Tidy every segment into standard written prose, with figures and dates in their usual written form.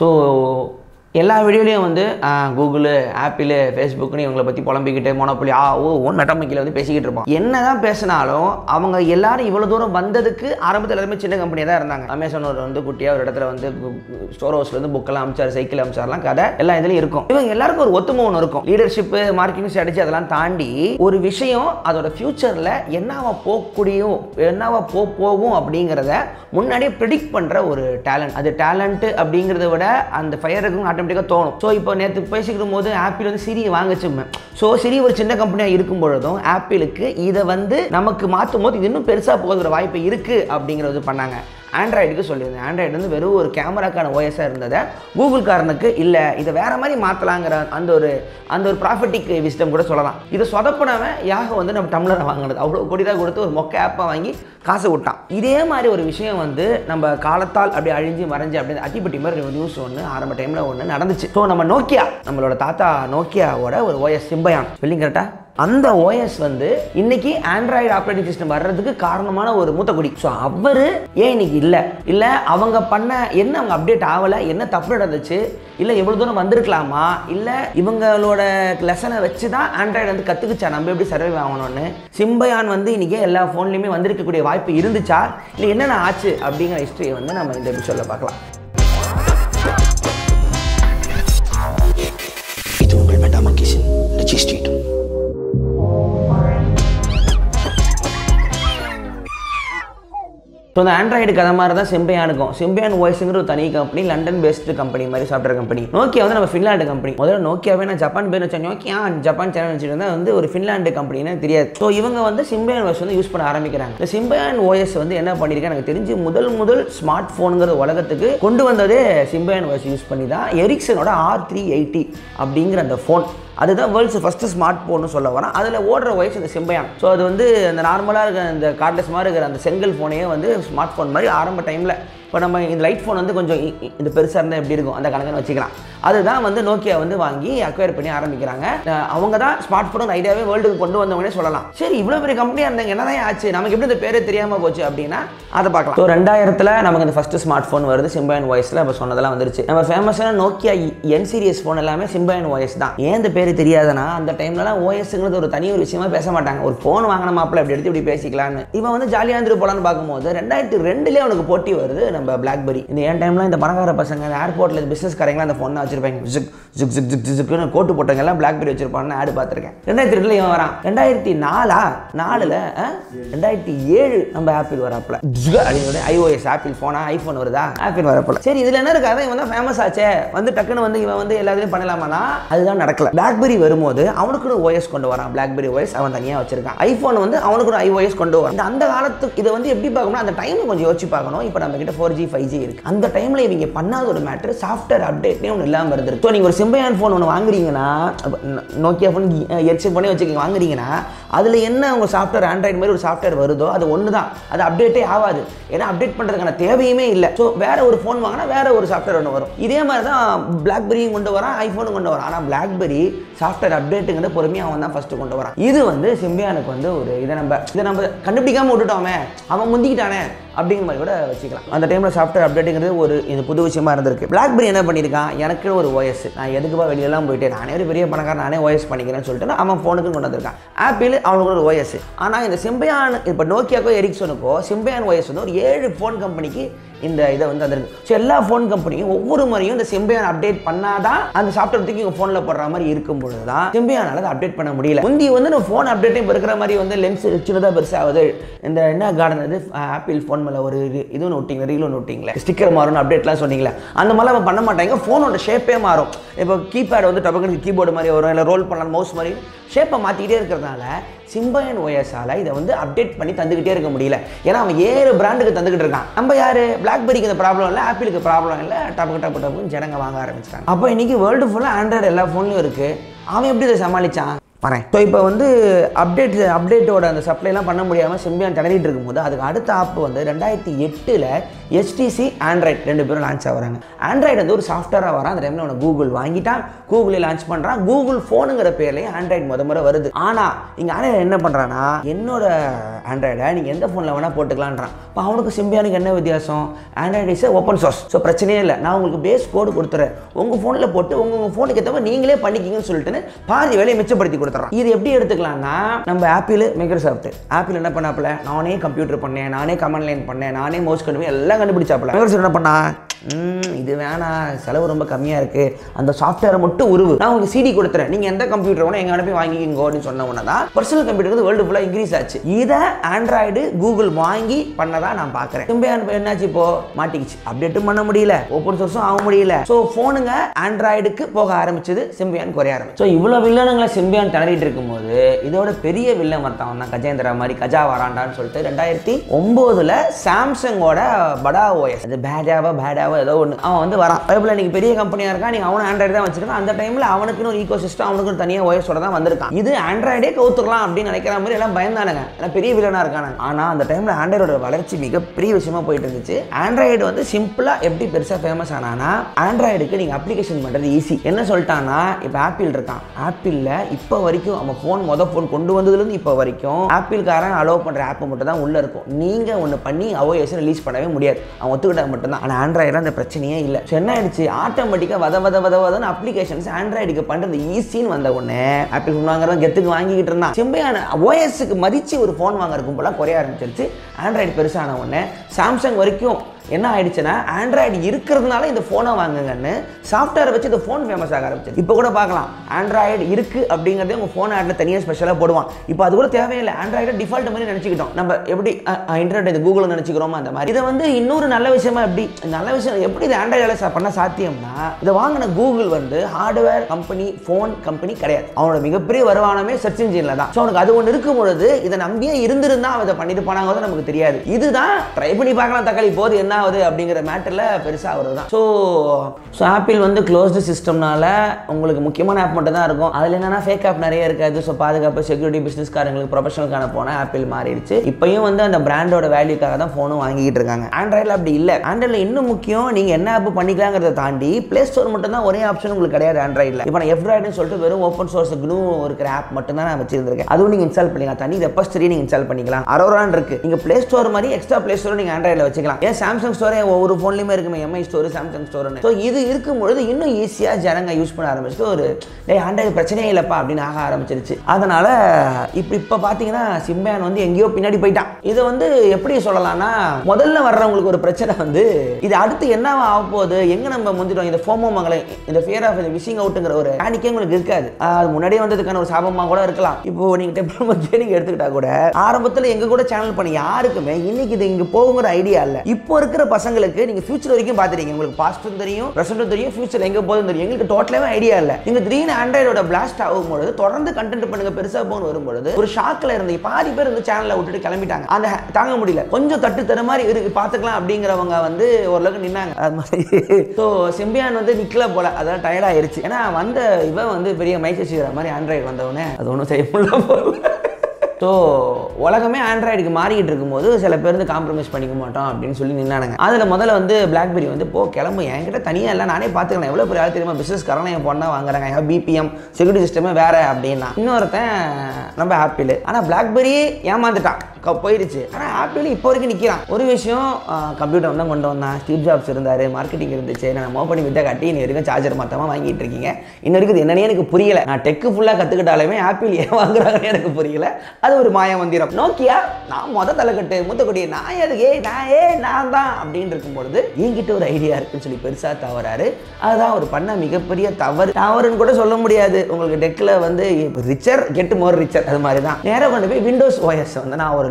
So, எல்லா வீடியோலயும் வந்து Google, Apple, Facebook னு இவங்கள பத்தி புலம்பிக்கிட்டே மோனோபோலி ஓன் மெட்டா மங்கில வந்து பேசிக்கிட்டு இருப்பான். என்னதான் பேசினாலும் அவங்க எல்லாரும் இவ்வளவு தூரம் வந்ததுக்கு ஆரம்பத்துல எல்லாரும் சின்ன கம்பெனியா தான் இருந்தாங்க. Amazon வந்து குட்டியா ஒரு இடத்துல வந்து ஸ்டோர் ஹவுஸ்ல இருந்து புக் எல்லாம் அம்ச்சார், சைக்கிள் அம்ச்சார்லாம் கதை எல்லா இதுலயும் இருக்கும். இவங்க எல்லாருக்கும் ஒரு ஒத்துமை ஒன்று இருக்கும். லீடர்ஷிப், மார்க்கெட்டிங் ஸ்ட்ராட்டஜி அதெல்லாம் தாண்டி ஒரு விஷயம் அதோட ஃபியூச்சர்ல என்னவா போகக்கூடியும், என்னவா போகும் அப்படிங்கறத முன்னாடியே ப்ரெடிக்ட் பண்ற ஒரு டேலண்ட். அது டேலண்ட் அப்படிங்கறத விட அந்த ஃபயருக்கு தோணும். சோ இப்போ நேத்து பேசிக்கிடும் போது ஆப்பிள் வந்து சிரி வாங்குச்சுமே. சோ சிரி ஒரு சின்ன கம்பெனியா இருக்கும் பொழுதும் ஆப்பிளுக்கு இதை வந்து நமக்கு மாற்றும் போது இன்னும் பெருசா போகிற வாய்ப்பு இருக்கு அப்படிங்கிறது பண்ணாங்க. ஆண்ட்ராய்டுக்கு சொல்லியிருந்தேன். ஆண்ட்ராய்டு வந்து வெறும் ஒரு கேமராக்கான ஓஎஸாக இருந்ததை கூகுள் காரனுக்கு இல்லை இதை வேறு மாதிரி மாற்றலாங்கிற அந்த ஒரு ப்ராஃபிட்டிக் விஸ்டம் கூட சொல்லலாம். இதை சொதப்பினவன் யாக வந்து நம்ம டம்ளரை வாங்கினது அவ்வளோ கொடிதாக கொடுத்து ஒரு மொக்க ஆப்பாக வாங்கி காசு விட்டான். இதே மாதிரி ஒரு விஷயம் வந்து நம்ம காலத்தால் அப்படி அழிஞ்சு மறைஞ்சு அப்படின்னு அத்திப்பட்டி மாதிரி ஒரு நியூஸ் ஒன்று ஆரம்ப டைமில் ஒன்று நடந்துச்சு. ஸோ நம்ம நோக்கியா, நம்மளோட தாத்தா நோக்கியாவோட ஒரு ஓஎஸ் சிம்பியான் சொல்லிங்க கரெக்டா, அந்த ஓஎஸ் வந்து இன்னைக்கு ஆண்ட்ராய்டு ஆப்ரேட்டிங் சிஸ்டம் வர்றதுக்கு காரணமான ஒரு மூத்த குடி. ஸோ அவரு ஏன் இன்னைக்கு இல்லை அவங்க பண்ண என்ன, அவங்க அப்டேட் ஆகலை, என்ன தப்பு நடந்துச்சு, இல்லை எவ்வளோ தூரம் வந்திருக்கலாமா, இல்லை இவங்களோட லெசனை வச்சு தான் ஆண்ட்ராய்டு வந்து கற்றுக்குச்சா நம்ம எப்படி சர்வை ஆகணும்னு. சிம்பியான் வந்து இன்னைக்கே எல்லா ஃபோன்லையுமே வந்திருக்கக்கூடிய வாய்ப்பு இருந்துச்சா, இல்லை என்னென்ன ஆச்சு அப்படிங்கிற ஹிஸ்ட்ரியை வந்து நம்ம இந்த எபிசோடில் பார்க்கலாம். இது உங்கள் மெட்டா மங்கீஸ் ரெஜிஸ்டர். ஸோ அந்த ஆண்ட்ராய்டு கதை மாதிரி தான் சிம்பியானுக்கும். சிம்பியான் ஓஎஸ்ங்கிற ஒரு தனி கம்பெனி, லண்டன் பேஸ்டு கம்பெனி மாதிரி சாஃப்ட்வேர் கம்பெனி. நோக்கியா வந்து நம்ம ஃபின்லாண்டு கம்பெனி. முதல்ல நோக்கியாவே நான் ஜப்பான் பேர் வச்சேன், நோக்கியா ஜப்பான் சேனல் வச்சுருந்தா வந்து ஒரு ஃபின்லாண்டு கம்பெனின்னு தெரியாது. ஸோ இவங்க வந்து சிம்பியான் ஓஎஸ் வந்து யூஸ் பண்ண ஆரம்பிக்கிறாங்க. இந்த சிம்பியான் ஓஎஸ் வந்து என்ன பண்ணியிருக்கேன் எனக்கு தெரிஞ்சு முதல் ஸ்மார்ட் ஃபோனுங்கிற உலகத்துக்கு கொண்டு வந்ததே சிம்பியான் ஓஎஸ் யூஸ் பண்ணி தான். எரிக்சனோட R380 அப்படிங்கிற அந்த ஃபோன் அதுதான் வேர்ல்ட்ஸ் ஃபர்ஸ்ட் ஸ்மார்ட் ஃபோன்னு சொல்ல வரோம். அதில் ஓடுற ஓஎஸ் இந்த சிம்பியான். ஸோ அது வந்து அந்த நார்மலாக இருக்கிற அந்த கார்ட்லெஸ் மாதிரி இருக்கிற அந்த செங்கல் ஃபோனையே வந்து ஸ்மார்ட் ஃபோன் மாதிரி ஆரம்ப டைமில், இப்போ நம்ம இந்த லைட் ஃபோன் வந்து கொஞ்சம் இந்த பெருசாக இருந்தால் எப்படி இருக்கும் அந்த கணக்குன்னு வச்சுக்கலாம். அதுதான் வந்து நோக்கியா வந்து வாங்கி அக்வயர் பண்ணி ஆரம்பிக்கிறாங்க. அவங்க தான் ஸ்மார்ட் ஃபோன் ஐடியாவே வேர்ல்டுக்கு கொண்டு வந்தவங்கன்னே சொல்லலாம். சரி, இவ்வளோ பெரிய கம்பெனியாக இருந்தாங்க, என்னதான் ஆச்சு, நமக்கு எப்படி இந்த பேரே தெரியாமல் போச்சு அப்படின்னா அதை பார்க்கலாம். ஸோ 2000 நமக்கு இந்த ஃபஸ்ட்டு ஸ்மார்ட் ஃபோன் வருது சிம்பியான் ஓஎஸில். இப்போ சொன்னதெல்லாம் வந்துருச்சு. நம்ம ஃபேமஸான நோக்கியா என் சீரியஸ் ஃபோன் எல்லாமே சிம்பியான் ஓஎஸ் தான். ஏன் இந்த பேர் தெரியாதுன்னா அந்த டைம்லலாம் ஓஎஸ்ங்கிறது ஒரு தனி ஒரு விஷயமா பேச மாட்டாங்க. ஒரு ஃபோன் வாங்கின மாப்பிள்ள எப்படி எடுத்து இப்படி பேசிக்கலான்னு இவன் வந்து ஜாலியாக இருந்துட்டு போகலான்னு பார்க்கும்போது 2002 அவனுக்கு போட்டி வருது நம்ம பிளாக்பெரி. இந்த என் டைம்லாம் இந்த பணக்கார பசங்க ஏர்போர்ட்டில் பிஸ்னஸ் காரங்களாம் அந்த ஃபோன் தான் வச்சிருப்பாங்க. ஜிக் ஜிக் ஜிக் ஜிக் ஜிக்னு கோட்டு போட்டவங்க எல்லாம் பிளாக்பெரி வச்சிருப்பான்னு ஆடு பார்த்துருக்கேன். 2002 இவன் வரான். 2007 நம்ம ஆப்பிள் வரப்பல அப்படின்னோட iOS ஆப்பிள் ஃபோனா ஐஃபோன் வருதா, ஆப்பிள் வரப்பல. சரி, இதில் என்ன இருக்காது, இவன் தான் ஃபேமஸ் ஆச்சே, வந்து டக்குன்னு வந்து இவன் வந்து எல்லாத்தையும் பண்ணலாமானா அதுதான் நடக்கல. பிளாக்பெரி வரும்போது அவனுக்கு ஓஎஸ் கொண்டு வரான். பிளாக்பெரி ஓஎஸ் அவன் தனியாக வச்சிருக்கான். ஐஃபோன் வந்து அவனுக்கு iOS கொண்டு வரான். அந்த காலத்துக்கு இதை வந்து எப்படி பார்க்கணும்னா அந்த டைம் கொஞ்சம் யோசிச்சு பார்க்கணும். இப்போ நம்ம கிட்ட 4G 5G இருக்கு. அந்த டைம்ல இவங்க பண்ணாத ஒரு மேட்டர் சாஃப்ட்வேர் அப்டேட்னே ஒன்று இல்லாமல் இருந்திருக்கு. ஸோ நீங்கள் ஒரு சிம்பியான் ஃபோன் ஒன்று வாங்குறீங்கன்னா, நோக்கியா ஃபோன் எரிக்சன் ஃபோனே வச்சுக்கிங்க வாங்குறீங்கன்னா, அதில் என்ன உங்கள் சாஃப்ட்வேர் ஆண்ட்ராய்டு மாதிரி ஒரு சாஃப்ட்வேர் வருதோ அது ஒன்று தான், அது அப்டேட்டே ஆகாது. ஏன்னா அப்டேட் பண்ணுறதுக்கான தேவையுமே இல்லை. ஸோ வேற ஒரு ஃபோன் வாங்கினா வேற ஒரு சாஃப்ட்வேர் ஒன்று வரும். இதே மாதிரி தான் பிளாக்பெரியும் கொண்டு வரான், ஐஃபோனும் கொண்டு வரான். ஆனால் பிளாக்பெரி சாஃப்ட்வேர் அப்டேட்டுங்கிற பொறுமையாக அவன் தான் ஃபர்ஸ்ட் கொண்டு வரான். இது வந்து சிம்பியானுக்கு வந்து ஒரு இதை நம்ம கண்டுபிடிக்காம விட்டுட்டோமே, அவன் முந்திக்கிட்டானே அப்படிங்கிற மாதிரி கூட வச்சுக்கலாம். அந்த டைமில் சாஃப்ட்வேர் அப்டேட்டுங்கிறது ஒரு இது புது விஷயமா இருந்திருக்கு. பிளாக்பெரி என்ன பண்ணியிருக்கான், எனக்கு ஒரு ஓஎஸ், நான் எதுக்குப்பா வெளியெல்லாம் போயிட்டு நானே ஒரு பெரிய பணக்காரன் நானே ஓஎஸ் பண்ணிக்கிறேன்னு சொல்லிட்டு அவன் ஃபோனுக்கு கொண்டு வந்திருக்கான். ஆப்பிள் அவனுக்கு ஒரு ஓஎஸ். ஆனால் இந்த சிம்பியான், இப்போ நோக்கியாக்கோ எரிக்சனுக்கோ சிம்பியான் ஓஎஸ் வந்து ஒரு 7 ஃபோன் கம்பெனிக்கு இந்த இதை வந்து வந்திருக்கு. ஸோ எல்லா ஃபோன் கம்பெனியும் ஒவ்வொரு முறையும் இந்த சிம்பியான் அப்டேட் பண்ணாதான் அந்த சாஃப்ட்வேர் தூக்கி உங்கள் ஃபோனில் போடுற மாதிரி இருக்கும் பொழுது தான் சிம்பியானால் அதை அப்டேட் பண்ண முடியல. முந்தி வந்து நம்ம ஃபோன் அப்டேட்டையும் இருக்கிற மாதிரி வந்து லென்ஸ் சின்னதாக பெருசாகுது, இந்த என்ன கார்டன் அது ஆப்பிள் ஃபோன் மேலே ஒரு இது ஒன்று விட்டிங்களா, ரீல் ஒன்று விட்டிங்களா, ஸ்டிக்கர் மாறும் அப்டேட்லாம் சொன்னீங்களா, அந்த மாதிரிலாம் அவன் பண்ண மாட்டாங்க. ஃபோனோட ஷேப்பே மாறும். இப்போ கீபேட் வந்து டபக்குன்னு கீபோர்டு மாதிரி வரும், இல்லை ரோல் பண்ணலாம் மவுஸ் மாதிரி ஷேப்பை மாற்றிக்கிட்டே இருக்கிறதுனால சிம்பியான் ஓஎஸால் இதை வந்து அப்டேட் பண்ணி தந்துக்கிட்டே இருக்க முடியல. ஏன்னா அவன் 7 பிராண்டுக்கு தந்துக்கிட்டு இருக்கான். நம்ம யார், பிளாக்பெரிக்கு இந்த ப்ராப்ளம் இல்லை, ஆப்பிளுக்கு ப்ராப்ளம் இல்லை, டபக்கு டப்பு டப்புன்னு ஜனங்க வாங்க ஆரம்பிச்சிட்டாங்க. அப்போ இன்றைக்கி வேர்ல்டு ஃபுல்லாக ஆண்ட்ராய்டு எல்லா ஃபோன்லையும் இருக்குது. அவன் எப்படி இதை சமாளித்தான்? வரேன். ஸோ இப்போ வந்து அப்டேட்டோட அந்த சப்ளைலாம் பண்ண முடியாமல் சிம்பியான் தடவிட்டு இருக்கும்போது அதுக்கு அடுத்த ஆப் வந்து 2008 HTC ஆண்ட்ராய்ட் ரெண்டு பேரும் லான்ச் ஆகிறாங்க. ஆண்ட்ராய்டு வந்து ஒரு சாஃப்ட்வேராக வரான். அந்த டைமில் அவனுக்கு கூகுள் வாங்கிட்டான், கூகுளே லான்ச் பண்ணுறான். கூகுள் ஃபோனுங்கிற பேர்லேயே ஆண்ட்ராய்டு முறை வருது. ஆனால் இங்கே ஆண்ட்ராய்டு என்ன பண்ணுறான்னா, என்னோட ஆண்ட்ராய்டை நீங்கள் எந்த ஃபோனில் வேணால் போட்டுக்கலான்றான். இப்போ அவனுக்கு சிம்பியானுக்கு என்ன வித்தியாசம்? Android is open source, so பிரச்சனையே இல்லை. நான் உங்களுக்கு பேஸ் கோடு கொடுத்துறேன், உங்கள் ஃபோனில் போட்டு உங்கள் ஃபோனுக்கு ஏற்ற மாதிரி நீங்களே பண்ணிக்கிங்கன்னு சொல்லிட்டு பாதி வேலையை மிச்சப்படுத்தி கொடுத்து. இது எப்படி எடுத்துக்கலாம்னா, நம்ம ஆப்பிள் மைக்ரோசாஃப்ட் ஆப்பிள் என்ன பண்ணாப்ல, நானே கம்ப்யூட்டர் பண்ணேன், நானே கமாண்ட் லைன் பண்ணேன், நானே மவுஸ் கண்டுபிடிச்சேன், எல்லாம் கண்டுபிடிச்சாப்ல. மைக்ரோசாஃப்ட் என்ன பண்ணா, இது வேணாம், செலவு ரொம்ப கம்மியாக இருக்குது, அந்த சாஃப்ட்வேரை மட்டும் உருவு, நான் உங்களுக்கு CD கொடுத்துறேன், நீங்கள் எந்த கம்ப்யூட்டர் வேணும் எங்கே அனுப்பி வாங்கிக்கோங்க அப்படின்னு சொன்ன உடனே தான் பர்சனல் கம்ப்யூட்டர் வந்து வேர்ல்டு ஃபுல்லாக இன்க்ரீஸ் ஆச்சு. இதை ஆண்ட்ராய்டு கூகுள் வாங்கி பண்ணதான் நான் பார்க்குறேன். சிம்பியான் என்னாச்சு, இப்போ மாட்டிக்கிச்சு, அப்டேட்டும் பண்ண முடியல, ஓப்பன் சோர்ஸும் ஆக முடியல. ஸோ ஃபோனுங்க ஆண்ட்ராய்டுக்கு போக ஆரம்பிச்சது, சிம்பியான் குறைய ஆரம்பிச்சு. ஸோ இவ்வளோ வில்லனங்களை சிம்பியான் தளரிட்டு இருக்கும்போது இதோட பெரிய வில்லன் வர்த்தான் தான் கஜேந்திரா மாதிரி கஜா வராண்டான்னு சொல்லிட்டு 2009 சாம்சங்கோட படா OS, அது பேடாவா பேடாவா ஏதோ ஒன்று அவன் வந்து வரான். பைப்ல நீங்க பெரிய கம்பெனியா இருக்கா, நீங்க அவனும் ஆண்ட்ராய்டு தான் வச்சிருக்கான். அந்த டைம்ல அவனுக்குன்னு ஒரு ஈகோசிஸ்டம், அவனுக்கு தனியாக ஓஎஸோட தான் வந்திருக்கான். இது ஆண்ட்ராய்டே கவுத்துக்கலாம் அப்படின்னு நினைக்கிற மாதிரி எல்லாம் பயந்தானுங்க, எல்லாம் பெரிய வில்லனா இருக்கானு. ஆனால் அந்த டைம்ல ஆண்ட்ராய்டோட வளர்ச்சி மிகப்பெரிய விஷயமா போயிட்டு இருந்துச்சு. ஆண்ட்ராய்டு வந்து சிம்பிளா எப்படி பெருசா ஃபேமஸ் ஆனானா, ஆண்ட்ராய்டுக்கு நீங்க அப்ளிகேஷன் பண்றது ஈஸி. என்ன சொல்லிட்டான்னா, இப்போ ஆப்பிள் இருக்கான், ஆப்பிள்ல இப்போ வரைக்கும் நம்ம ஃபோன் ஃபோன் கொண்டு வந்ததுல இருந்து இப்போ வரைக்கும் ஆப்பிள்காரன் அலோவ் பண்ற ஆப் மட்டும் தான் உள்ள இருக்கும். நீங்க ஒன்று பண்ணி OS ரிலீஸ் பண்ணவே முடியாது, அவன் ஒத்துக்கிட்டா மட்டும் தான். ஆனால் ஆண்ட்ராய்டு அந்த பிரச்சனையே இல்லை. என்ன ஆயிடுச்சு, ஆட்டோமேட்டிக்கா வத அப்ளிகேஷன்ஸ் ஆண்ட்ராய்டுக்கு பண்றது ஈஸின்னு வந்த உடனே ஆப்பிள் ஃபோன் வாங்குறவங்க கெத்துக்கு வாங்கிக்கிட்டு இருந்தான். சிம்பியான் OS-க்கு மதிச்சு ஒரு ஃபோன் வாங்குறதுக்கு போல குறைய ஆரம்பிச்சிருச்சு. ஆண்ட்ராய்டு பெருசான உடனே சாம்சங் வரைக்கும் என்ன ஆயிடுச்சுன்னா, ஆண்ட்ராய்டு இருக்கிறதுனால இந்த ஃபோனை வாங்குங்கன்னு சாஃப்ட்வேர் வச்சு இந்த ஃபோன் ஃபேமஸ் ஆக ஆரம்பிச்சு. இப்போ கூட பார்க்கலாம், ஆண்ட்ராய்டு இருக்குது அப்படிங்கிறதே உங்கள் ஃபோன் ஆட்ல தனியாக ஸ்பெஷலாக போடுவான். இப்போ அது கூட தேவையில்லை, ஆண்ட்ராய்டு டிஃபால்ட் மாதிரி நினச்சிக்கிட்டோம். நம்ம எப்படி இன்டர்நெட் இந்த கூகுள் நினச்சிக்கிறோமோ அந்த மாதிரி இதை வந்து இன்னொரு நல்ல விஷயமா, எப்படி நல்ல விஷயம் எப்படி இது ஆண்ட்ராய்டு பண்ண சாத்தியம்னா, இதை வாங்கின கூகுள் வந்து ஹார்ட்வேர் கம்பெனி, ஃபோன் கம்பெனி கிடையாது. அவனோட மிகப்பெரிய வருமானமே சர்ச் இன்ஜின்ல தான். ஸோ அவனுக்கு அது ஒன்று இருக்கும் பொழுது இதை நம்பியே இருந்திருந்தா அவன் இதை பண்ணிட்டு போனாங்கிறது நமக்கு தெரியாது. இதுதான் ட்ரை பண்ணி பார்க்கலாம், தக்காளி போது என்ன அப்படிங்கிற மேட்டர்ல பெருசா வருது. சோ ஆப்பிள் வந்து க்ளோஸ்டு சிஸ்டம்னால உங்களுக்கு முக்கியமான ஆப் மட்டும் தான் இருக்கும். அதுல என்னன்னா ஃபேக் ஆப் நிறைய இருக்காது. சோ பாதுகாப்பு செக்யூரிட்டி பிசினஸ் காரங்களுக்கு ப்ரொபஷனல்கான போன ஆப்பிள் மாறிடுச்சு. இப்பயும் வந்து அந்த பிராண்டோட வேல்யூக்காக தான் ஃபோனும் வாங்கிட்டு இருக்காங்க. ஆண்ட்ராய்டில் அப்படி இல்லை. ஆண்ட்ராய்டில் இன்னும் முக்கியம், நீங்க என்ன ஆப் பண்ணிக்கலாங்கிறத தாண்டி பிளே ஸ்டோர் மட்டும் தான் ஒரே ஆப்ஷன் உங்களுக்கு கிடையாது ஆண்ட்ராய்டில். இப்போ நான் எஃப்ராய்டுன்னு சொல்லிட்டு வெறும் ஓப்பன் சோர்ஸ் GNU இருக்கிற ஆப் மட்டும் தான் நான் வச்சிருந்திருக்கேன். அதுவும் நீங்க இன்ஸ்டால் பண்ணிக்கலாம், தனி ரெபஸ்டரி நீங்க இன்ஸ்டால் பண்ணிக்கலாம். அரோரான் இருக்கு, நீங்க பிளே ஸ்டோர் மாதிரி எக்ஸ்ட்ரா பிளே ஸ்டோர் நீங்க ஆண்ட்ராய்டில் வச்சுக்கலாம். ஏன், சாம்சங் ஸ்டோரே ஒவ்வொரு ஃபோன்லையுமே இருக்குமே, MI ஸ்டோர், சாம்சங் ஸ்டோர்னு. ஸோ இது இருக்கும்பொழுது இன்னும் ஈஸியாக ஜனங்க யூஸ் பண்ண ஆரம்பிச்சுட்டு ஒரு ஆண்ட்ராய்டு பிரச்சனையே இல்லைப்பா அப்படின்னு ஆக ஆரம்பிச்சிருச்சு. அதனால இப்போ பார்த்தீங்கன்னா சிம்பியான் வந்து எங்கேயோ பின்னாடி போயிட்டான். இதை வந்து எப்படி சொல்லலாம்னா, முதல்ல வர்றவங்களுக்கு ஒரு பிரச்சனை வந்து இது அடுத்து என்னவா ஆக போகுது, எங்கே நம்ம முந்திட்டோம், இந்த ஃபோமோ மங்களை, இந்த ஃபியர் ஆஃப் மிஸ்ஸிங் அவுட்டுங்கிற ஒரு பேனிக்கே உங்களுக்கு இருக்காது. அது முன்னாடியே வந்ததுக்கான ஒரு சாபமாக கூட இருக்கலாம். இப்போ நீங்கள் டெம்பிள் மொழியை நீங்கள் எடுத்துக்கிட்டா கூட ஆரம்பத்தில் எங்கள் கூட சேனல் பண்ணி யாருக்குமே இன்னைக்கு இது இங்கே போகுங்கிற ஐடியா இல்லை. இப்போ இருக்க பசங்களுக்கு நீங்க ஃபியூச்சர் வரைக்கும் பாத்துறீங்க, உங்களுக்கு பாஸ்டும் தெரியும், பிரசன்ட்டும் தெரியும், ஃபியூச்சர் எங்க போகுதுன்னு தெரியும். எங்களுக்கு டோட்டலாவே ஐடியா இல்ல. நீங்க திடீர்னு ஆண்ட்ராய்டோட பிளாஸ்ட் ஆகும்போது தொடர்ந்து கண்டென்ட் பண்ணுங்க, பெருசா போகணும் வரும்போது ஒரு ஷாக்ல இருந்த பாதி பேர் இந்த சேனலை விட்டுட்டு கிளம்பிட்டாங்க. அந்த தாங்க முடியல, கொஞ்சம் தட்டு தர மாதிரி இருக்கு பாத்துக்கலாம் அப்படிங்கிறவங்க வந்து ஓரளவுக்கு நின்னாங்க. அது மாதிரி ஸோ சிம்பியான் வந்து நிக்கல போல, அதெல்லாம் டயர்ட் ஆயிருச்சு. ஏன்னா வந்த இவன் வந்து பெரிய மைக்கேசிக்கிற மாதிரி ஆண்ட்ராய்டு வந்தவனே அது ஒன்றும் செய்ய முடியல போல. ஸோ உலகமே ஆண்ட்ராய்டுக்கு மாறிக்கிட்டு இருக்கும்போது சில பேர் வந்து காம்ப்ரமைஸ் பண்ணிக்க மாட்டோம் அப்படின்னு சொல்லி நின்னானுங்க. அதில் முதல்ல வந்து பிளாக்பெரி வந்து போ கிளம்பு, என்கிட்ட தனியாக இல்லை, நானே பார்த்துக்கலாம், எவ்வளோ பெரிய ஆள் தெரியுமா, பிஸ்னஸ் காரனை என் பொண்ணாக வாங்குறாங்க, என் BPM செக்யூரிட்டி சிஸ்டமே வேறு அப்படின்னா. இன்னொருத்தன் நம்ம ஆப்பிள், ஆனால் பிளாக்பெரி ஏமாந்துட்டான், போயிடுச்சு. ஆனால் ஆப்பிள் இப்போ வரைக்கும் நிற்கிறான். ஒரு விஷயம், கம்ப்யூட்டர் வந்து கொண்டு வந்தான், ஸ்டீவ் ஜாப்ஸ் இருந்தார், மார்க்கெட்டிங் இருந்துச்சு, நான் மோபைல் வித்த காட்டி இன்ன வரைக்கும் சார்ஜர் மாத்தமாக வாங்கிட்டு இருக்கீங்க. இன்ன வரைக்கும் என்னன்னே எனக்கு புரியலை. நான் டெக்கு ஃபுல்லாக கற்றுக்கிட்டாலுமே ஆப்பிள் ஏன் வாங்குறாங்கன்னு எனக்கு புரியல. அது ஒரு மாய மந்திரம். நோக்கியா நான் தலைக்கட்டு மூத்தக்கூடிய நான் எதுக்கே நான் தான் அப்படின்னு இருக்கும்பொழுது என்கிட்ட ஒரு ஐடியா இருக்குன்னு சொல்லி பெருசாக தவறாரு. அதுதான் ஒரு பண்ண மிகப்பெரிய தவறுன்னு கூட சொல்ல முடியாது. உங்களுக்கு டெக்கில் வந்து ரிச்சர் கெட் மோர் ரிச்சர், அது மாதிரி தான் நேரம் கொண்டு போய் விண்டோஸ் OS வந்து நான் ஒரு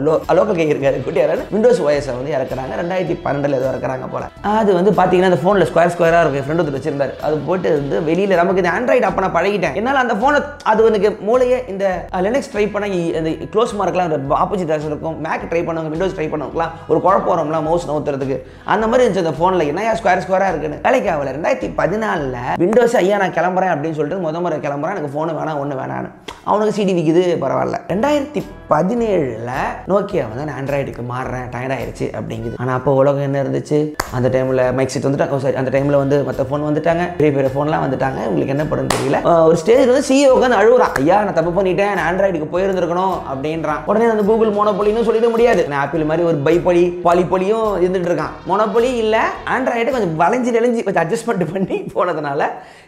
Windows OS வந்து இறக்குறாங்க 2012 ஏதோ இறக்குறாங்க போல. அது வந்து பாத்தீங்கன்னா அந்த போன்ல ஸ்கொயர் ஸ்கொயரா இருக்கு ஃப்ரெண்ட் வந்து வெச்சிருந்தாரு. அது போட்டு வந்து வெளியில நமக்கு இந்த Android அப்ப நான் பழகிட்டேன். என்னால அந்த போன் அது எனக்கு மூளையே இந்த Linux ட்ரை பண்ணா இந்த க்ளோஸ் மார்க்லாம் ஆப்போசிட் ஆக்சன் இருக்கும். Mac ட்ரை பண்ணுவாங்க, Windows ட்ரை பண்ணுவாங்கலாம். ஒரு குழப்பம் வரும்ல மவுஸ் நவுத்துறதுக்கு. அந்த மாதிரி இருந்துச்சு அந்த போன்ல என்னயா ஸ்கொயர் ஸ்கொயரா இருக்குன்னு. வேலைக்கு ஆவல 2014ல Windows ஐயா நான் கிளம்பறேன் அப்படினு சொல்லிட்டு முதமுறை கிளம்பறேன் எனக்கு போன் வேணாம் ஒண்ணு வேணாம்னு. அவனுக்கு சிடி விக்குது பரவாயில்ல. 2017ல Nokia வந்து Androidக்கு மாறறேன் டயர்ட் ஆயிருச்சு அப்படிங்குது. ஆனா அப்போ உலகம் என்ன இருந்துச்சு? அந்த டைம்ல மைக் செட் வந்துட்டாங்க. சாரி அந்த டைம்ல வந்து மத்த ஃபோன் வந்துட்டாங்க. பெரிய பெரிய ஃபோன்லாம் வந்துட்டாங்க. உங்களுக்கு என்ன படுன்னு தெரியல. ஒரு ஸ்டேஜ்ல வந்து CEO உட்கார்ந்து அழுறான். ஐயா நான் தப்பு பண்ணிட்டேன். நான் Androidக்கு போய் இருந்திருக்கணும் அப்படின்றான். உடனே அந்த Google மோனோபொலின்னு சொல்லிட முடியாது. நான் Apple மாதிரி ஒரு பைபொலி பாலிபொலியும் இருந்துட்டு இருக்கான். மோனோபொலி இல்ல Android கொஞ்சம் வளைஞ்சு கொஞ்சம் அட்ஜஸ்ட்மென்ட் பண்ணி போனதனால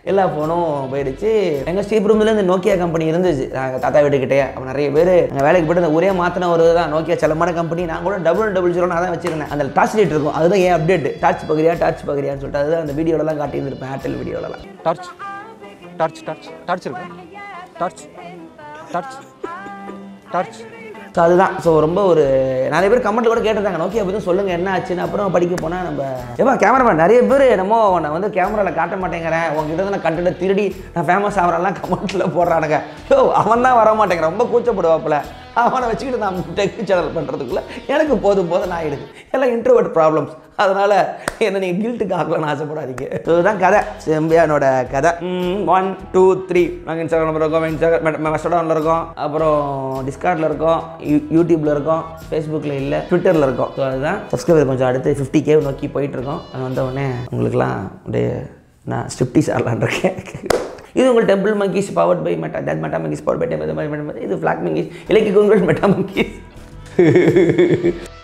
எல்லா ஃபோனும் போயிடுச்சு. எங்க ஸ்டீப் ரூம்ல இந்த Nokia கம்பெனி இருந்துச்சு. தாத்தா வீட்டுக்கிட்டே அப்ப நிறைய பேர் அங்க வேலைக்கு போயிட்டு ஒரே மாத்தன ஒரு தான் Nokia செல்லமான கம்பெனி. நான் கூட 0000 நான் தான் வச்சிருந்தேன். அந்த டார்ச் லைட் இருக்கும் அதுதான் ஏன் அப்டேட் டார்ச் பகிரியான்னு சொல்லிட்டு அதுதான் அந்த வீடியோலலாம் காட்டி இருந்திருப்பேன். ஆட்டல் வீடியோலலாம் டார்ச் இருக்கு ஸோ அதுதான். ஸோ ரொம்ப ஒரு நிறைய பேர் கமெண்ட்டில் கூட கேட்டிருந்தாங்க Nokia பற்றி சொல்லுங்கள் என்ன ஆச்சுன்னு. அப்புறம் படிக்க போனால் நம்ம ஏப்பா கேமராமேன் நிறைய பேர் என்னமோ நான் வந்து கேமராவில் காட்ட மாட்டேங்கிறேன் உங்ககிட்ட தான் நான் கண்டென்ட் திருடி நான் ஃபேமஸ் ஆகிறேன்லாம் கமெண்ட்டில் போடுறானுங்க. ஸோ அவன் தான் வர மாட்டேங்கிறான் ரொம்ப கூச்சப்படுவாப்பில். அவனை வச்சுக்கிட்டு நான் டெக் சேனல் பண்ணுறதுக்குள்ளே எனக்கு போதும் ஆகிடுது. எல்லாம் இன்ட்ரோவர்ட் ப்ராப்ளம்ஸ். அதனால் என்ன நீங்கள் கில்ட்டுக்கு ஆகலான்னு ஆசைப்படாதீங்க. ஸோ இதுதான் கதை செம்பியானோட கதை. 1 2 3 நாங்கள் இன்ஸ்டாகிராம் நம்பர் இருக்கோம், மெஸ்டடானில் இருக்கோம், அப்புறம் டிஸ்கார்டில் இருக்கோம், யூடியூப்பில் இருக்கோம், ஃபேஸ்புக்கில் இல்லை, ட்விட்டரில் இருக்கோம். ஸோ அதுதான் சப்ஸ்கிரைபர் கொஞ்சம் அடுத்து 50K நோக்கி போயிட்டுருக்கோம். அது வந்தவுடனே உங்களுக்குலாம் அப்படியே நான் ஸ்டிப்டிஸ் ஆடலான் இருக்கேன். இது உங்கள் temple monkeys powered by meta meta monkeys powered by meta இது பிளாக் மங்கீஸ் இலக்கிய உங்கள் மெட்டா மங்கீஸ்.